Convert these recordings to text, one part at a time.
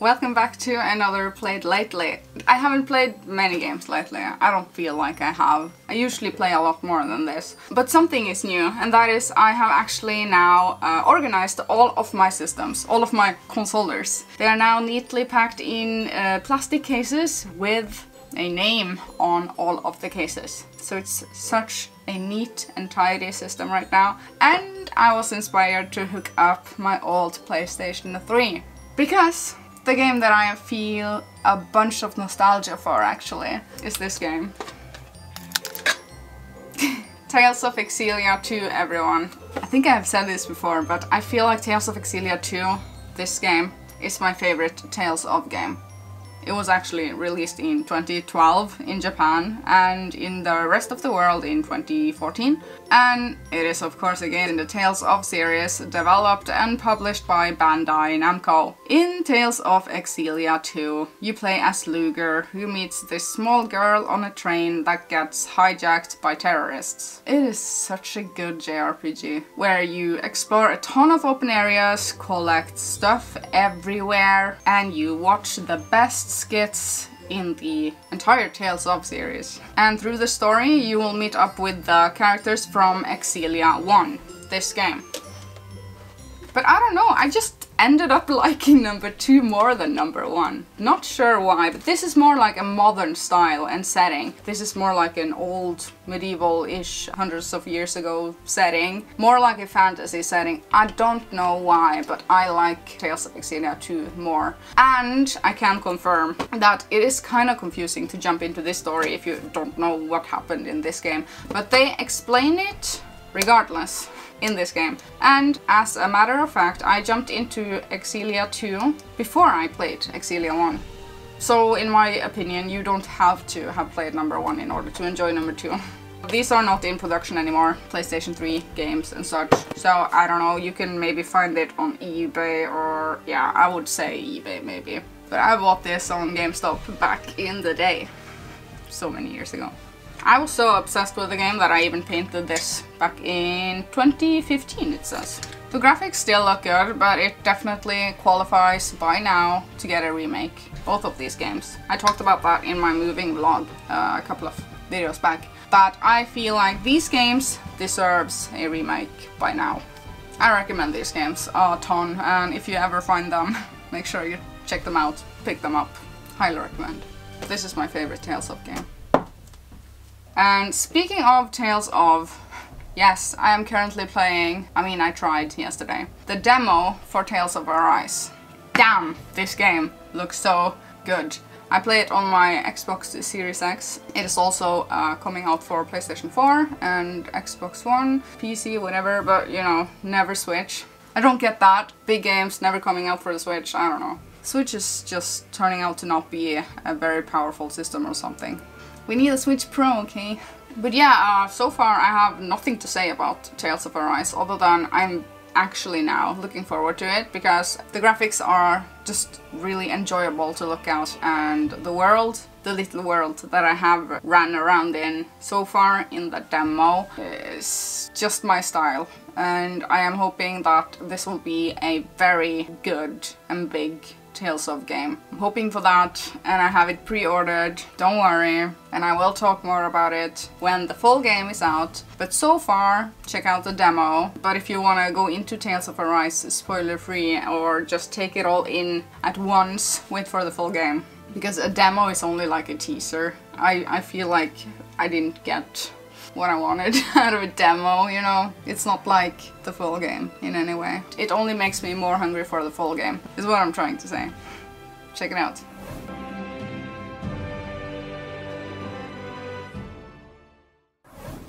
Welcome back to another Played Lately. I haven't played many games lately, I don't feel like I have. I usually play a lot more than this. But something is new, and that is I have actually now organized all of my systems, all of my consolers. They are now neatly packed in plastic cases with a name on all of the cases. So it's such a neat and tidy system right now. And I was inspired to hook up my old PlayStation 3. Because the game that I feel a bunch of nostalgia for, actually, is this game. Tales of Xillia 2, everyone. I think I've said this before, but I feel like Tales of Xillia 2, this game, is my favorite Tales of game. It was actually released in 2012 in Japan and in the rest of the world in 2014. And it is of course again in the Tales of series, developed and published by Bandai Namco. In Tales of Xillia 2, you play as Luger, who meets this small girl on a train that gets hijacked by terrorists. It is such a good JRPG, where you explore a ton of open areas, collect stuff everywhere, and you watch the best skits in the entire Tales of series. And through the story you will meet up with the characters from Xillia 1, this game. But I don't know, I just ended up liking number 2 more than number 1. Not sure why, but this is more like a modern style and setting. This is more like an old medieval-ish, hundreds of years ago setting. More like a fantasy setting. I don't know why, but I like Tales of Xillia 2 more. And I can confirm that it is kind of confusing to jump into this story if you don't know what happened in this game. But they explain it regardless in this game. And as a matter of fact, I jumped into Xillia 2 before I played Xillia 1. So in my opinion, you don't have to have played number 1 in order to enjoy number 2. These are not in production anymore, PlayStation 3 games and such. So I don't know, you can maybe find it on eBay or, yeah, I would say eBay maybe. But I bought this on GameStop back in the day, so many years ago. I was so obsessed with the game that I even painted this back in 2015, it says. The graphics still look good, but it definitely qualifies by now to get a remake. Both of these games. I talked about that in my moving vlog a couple of videos back. But I feel like these games deserves a remake by now. I recommend these games a ton, and if you ever find them, make sure you check them out, pick them up. Highly recommend. This is my favorite Tales of game. And speaking of Tales of, yes, I am currently playing, I mean I tried yesterday, the demo for Tales of Arise. Damn, this game looks so good. I play it on my Xbox Series X. It is also coming out for PlayStation 4 and Xbox One, PC, whatever, but you know, never Switch. I don't get that. Big games never coming out for the Switch, I don't know. Switch is just turning out to not be a very powerful system or something. We need a Switch Pro, okay? But yeah, so far I have nothing to say about Tales of Arise, other than I'm actually now looking forward to it, because the graphics are just really enjoyable to look at, and the world, the little world that I have ran around in so far in the demo, is just my style. And I am hoping that this will be a very good and big Tales of game. I'm hoping for that, and I have it pre-ordered, don't worry, and I will talk more about it when the full game is out. But so far, check out the demo. But if you want to go into Tales of Arise spoiler-free, or just take it all in at once, wait for the full game. Because a demo is only like a teaser. I feel like I didn't get what I wanted out of a demo, you know? It's not like the full game in any way. It only makes me more hungry for the full game, is what I'm trying to say. Check it out.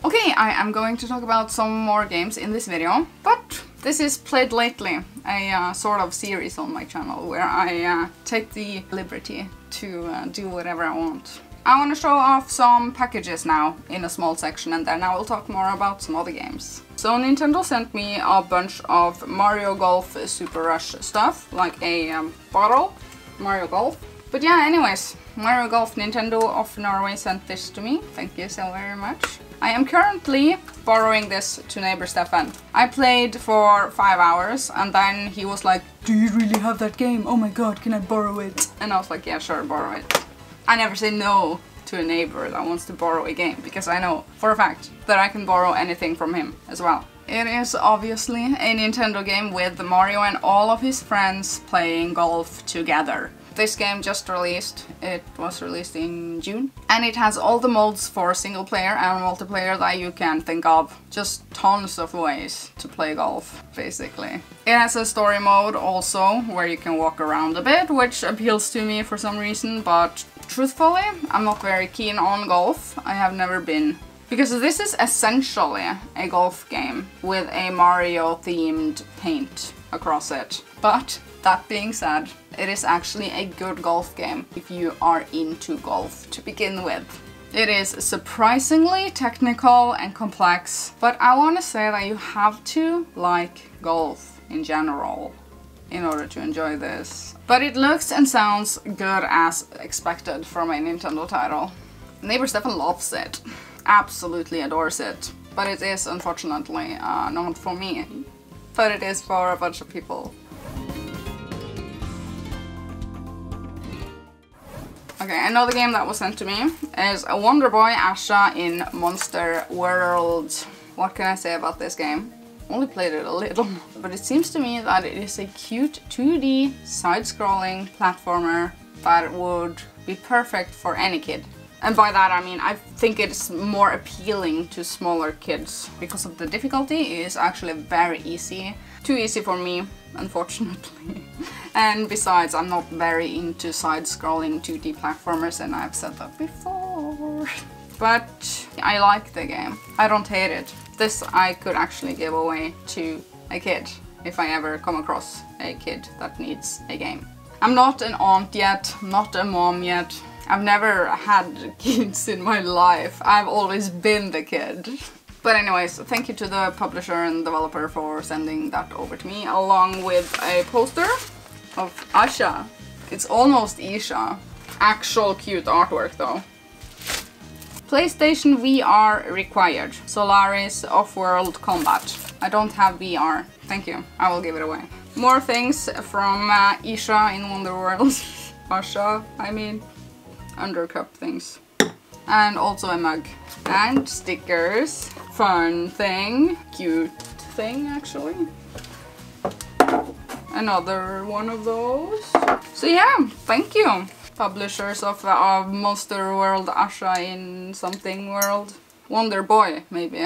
Okay, I am going to talk about some more games in this video, but this is Played Lately, a sort of series on my channel where I take the liberty to do whatever I want. I want to show off some packages now, in a small section, and then I will talk more about some other games. So Nintendo sent me a bunch of Mario Golf Super Rush stuff, like a bottle, Mario Golf. But yeah, anyways, Mario Golf, Nintendo of Norway sent this to me, thank you so very much. I am currently borrowing this to neighbor Stefan. I played for 5 hours and then he was like, do you really have that game? Oh my god, can I borrow it? And I was like, yeah, sure, borrow it. I never say no to a neighbor that wants to borrow a game because I know for a fact that I can borrow anything from him as well. It is obviously a Nintendo game with Mario and all of his friends playing golf together. This game just released, it was released in June, and it has all the modes for single player and multiplayer that you can think of. Just tons of ways to play golf, basically. It has a story mode also, where you can walk around a bit, which appeals to me for some reason, but truthfully, I'm not very keen on golf. I have never been. Because this is essentially a golf game with a Mario-themed paint across it. But that being said, it is actually a good golf game if you are into golf to begin with. It is surprisingly technical and complex, but I want to say that you have to like golf in general in order to enjoy this. But it looks and sounds good as expected from a Nintendo title. Neighbor Stefan loves it. Absolutely adores it, but it is unfortunately not for me, but it is for a bunch of people. Okay, another game that was sent to me is Wonder Boy Asha in Monster World. What can I say about this game? Only played it a little, but it seems to me that it is a cute 2D side-scrolling platformer that would be perfect for any kid. And by that I mean I think it's more appealing to smaller kids because of the difficulty. It is actually very easy. Too easy for me, unfortunately. And besides, I'm not very into side-scrolling 2D platformers, and I've said that before. But I like the game. I don't hate it. This I could actually give away to a kid if I ever come across a kid that needs a game. I'm not an aunt yet, not a mom yet. I've never had kids in my life. I've always been the kid. But anyways, thank you to the publisher and developer for sending that over to me, along with a poster of Asha. It's almost Isha. Actual cute artwork though. PlayStation VR required. Solaris Offworld Combat. I don't have VR. Thank you. I will give it away. More things from Isha in Wonder World. Asha, I mean. Undercup things, and also a mug and stickers. Fun thing, cute thing actually. Another one of those. So yeah, thank you, publishers of Monster World, Asha in something world, Wonder Boy maybe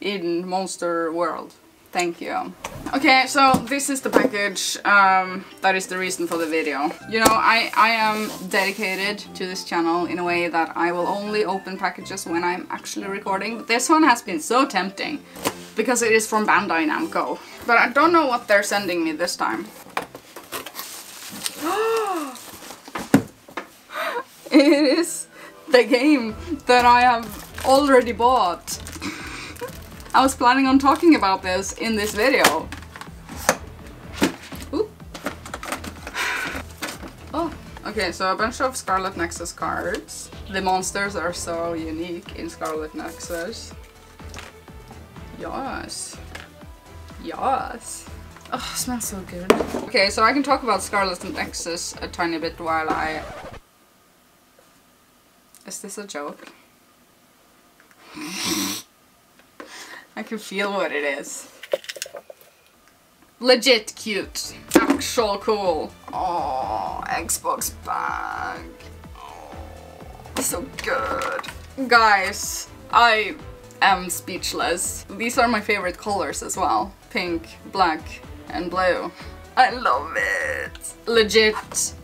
in Monster World. Thank you. Okay, so this is the package that is the reason for the video. You know, I am dedicated to this channel in a way that I will only open packages when I'm actually recording. But this one has been so tempting because it is from Bandai Namco. But I don't know what they're sending me this time. It is the game that I have already bought. I was planning on talking about this in this video. Ooh. Oh, okay, so a bunch of Scarlet Nexus cards. The monsters are so unique in Scarlet Nexus. Yes. Yes. Oh, it smells so good. Okay, so I can talk about Scarlet Nexus a tiny bit while I... Is this a joke? I can feel what it is. Legit cute. Actual cool. Oh, Xbox bag. Oh, so good. Guys, I am speechless. These are my favorite colors as well. Pink, black, and blue. I love it. Legit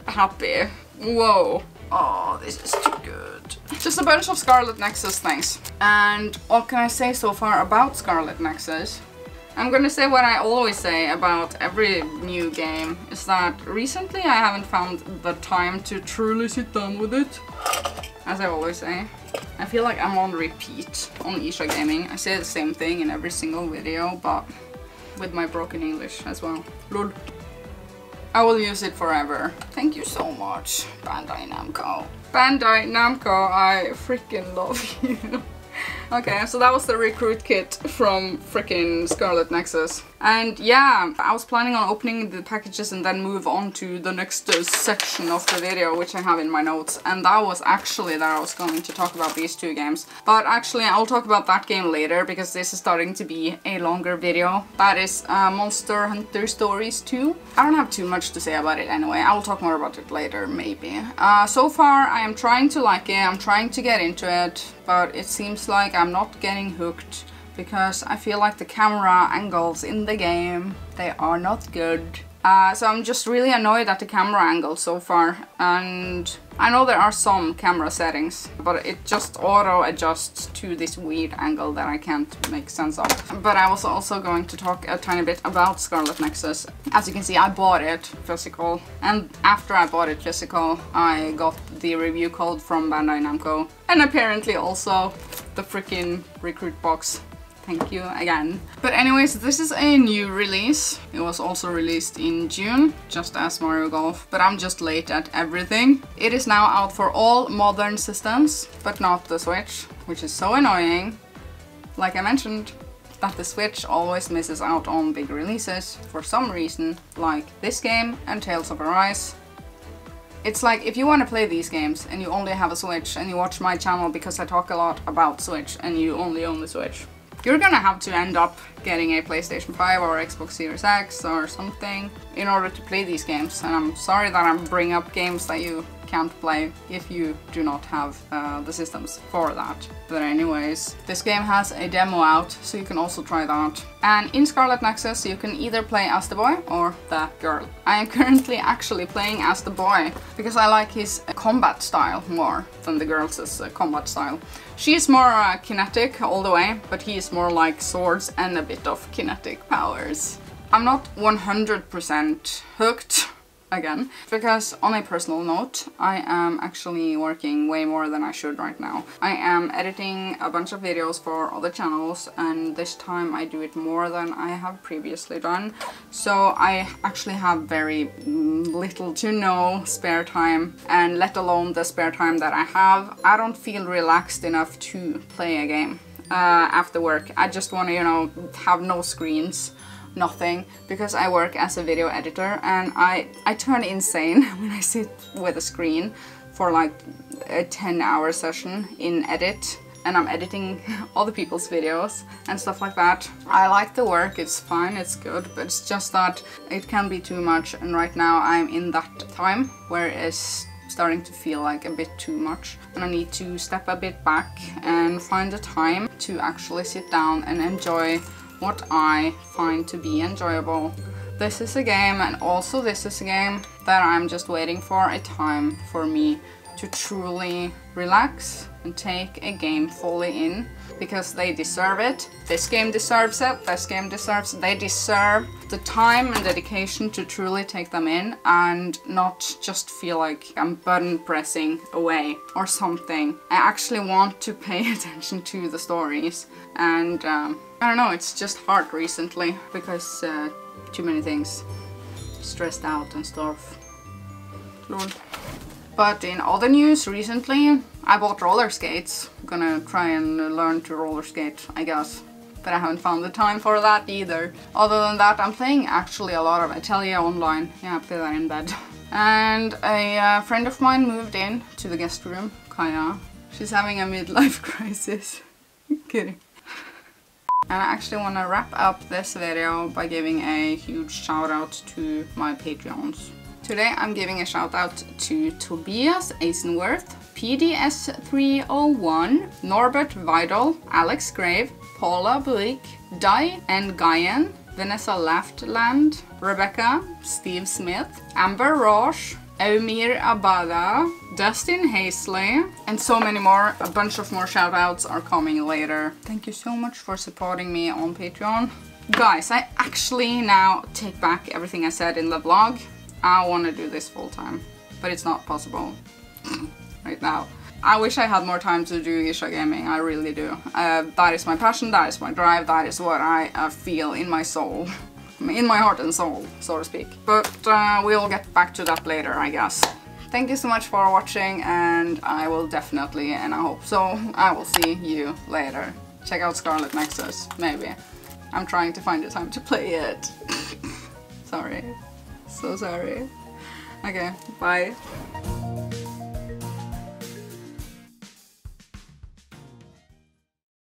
happy. Whoa. Oh, this is too good. Just a bunch of Scarlet Nexus things. And what can I say so far about Scarlet Nexus? I'm gonna say what I always say about every new game, is that recently I haven't found the time to truly sit down with it. As I always say. I feel like I'm on repeat on Ircha Gaming. I say the same thing in every single video, but with my broken English as well. Lord. I will use it forever. Thank you so much, Bandai Namco. Bandai Namco, I freaking love you. Okay, so that was the recruit kit from frickin' Scarlet Nexus. And yeah, I was planning on opening the packages and then move on to the next section of the video, which I have in my notes. And that was actually that I was going to talk about these two games. But actually, I'll talk about that game later because this is starting to be a longer video. That is Monster Hunter Stories 2. I don't have too much to say about it anyway. I will talk more about it later, maybe. So far, I am trying to like it. I'm trying to get into it, but it seems like I'm not getting hooked. Because I feel like the camera angles in the game, they are not good. So I'm just really annoyed at the camera angle so far. And I know there are some camera settings, but it just auto adjusts to this weird angle that I can't make sense of. But I was also going to talk a tiny bit about Scarlet Nexus. As you can see, I bought it physical. And after I bought it physical, I got the review code from Bandai Namco. And apparently also the freaking recruit box. Thank you again. But anyways, this is a new release. It was also released in June, just as Mario Golf, but I'm just late at everything. It is now out for all modern systems, but not the Switch, which is so annoying. Like I mentioned, that the Switch always misses out on big releases for some reason, like this game and Tales of Arise. It's like, if you want to play these games and you only have a Switch and you watch my channel because I talk a lot about Switch and you only own the Switch, you're gonna have to end up getting a PlayStation 5 or Xbox Series X or something in order to play these games. And I'm sorry that I'm bringing up games that you can't play if you do not have the systems for that. But anyways, this game has a demo out, so you can also try that. And in Scarlet Nexus, you can either play as the boy or the girl. I am currently actually playing as the boy because I like his combat style more than the girl's combat style. She is more kinetic all the way, but he is more like swords and a bit of kinetic powers. I'm not 100% hooked again, because on a personal note, I am actually working way more than I should right now. I am editing a bunch of videos for other channels, and this time I do it more than I have previously done. So I actually have very little to no spare time, and let alone the spare time that I have, I don't feel relaxed enough to play a game after work. I just want to, you know, have no screens. Nothing, because I work as a video editor and I turn insane when I sit with a screen for like a 10-hour session in edit, and I'm editing other people's videos and stuff like that. I like the work, it's fine, it's good, but it's just that it can be too much, and right now I'm in that time where it's starting to feel like a bit too much, and I need to step a bit back and find the time to actually sit down and enjoy what I find to be enjoyable. This is a game, and also this is a game that I'm just waiting for a time for me to truly relax and take a game fully in, because they deserve it. This game deserves it, this game deserves it. They deserve the time and dedication to truly take them in and not just feel like I'm button pressing away or something. I actually want to pay attention to the stories, and I don't know, it's just hard recently because too many things, stressed out and stuff. Lord. But in other news recently, I bought roller skates. I'm gonna try and learn to roller skate, I guess. But I haven't found the time for that either. Other than that, I'm playing actually a lot of Italia online. Yeah, I play that in bed. And a friend of mine moved in to the guest room, Kaya. She's having a midlife crisis. Kidding. And I actually want to wrap up this video by giving a huge shout out to my Patreons. Today I'm giving a shout out to Tobias Eisenworth, PDS301, Norbert Vidal, Alex Grave, Paula Bleek, Dai N. Guyen, Vanessa Leftland, Rebecca, Steve Smith, Amber Roche, Omir Abada, Dustin Hazley, and so many more. A bunch of more shoutouts are coming later. Thank you so much for supporting me on Patreon. Guys, I actually now take back everything I said in the vlog. I want to do this full time, but it's not possible right now. I wish I had more time to do Ircha Gaming, I really do. That is my passion, that is my drive, that is what I feel in my soul. In my heart and soul, so to speak. But we'll get back to that later, I guess. Thank you so much for watching, and I will definitely, and I hope so, I will see you later. Check out Scarlet Nexus, maybe. I'm trying to find the time to play it. Sorry. So sorry. Okay, bye.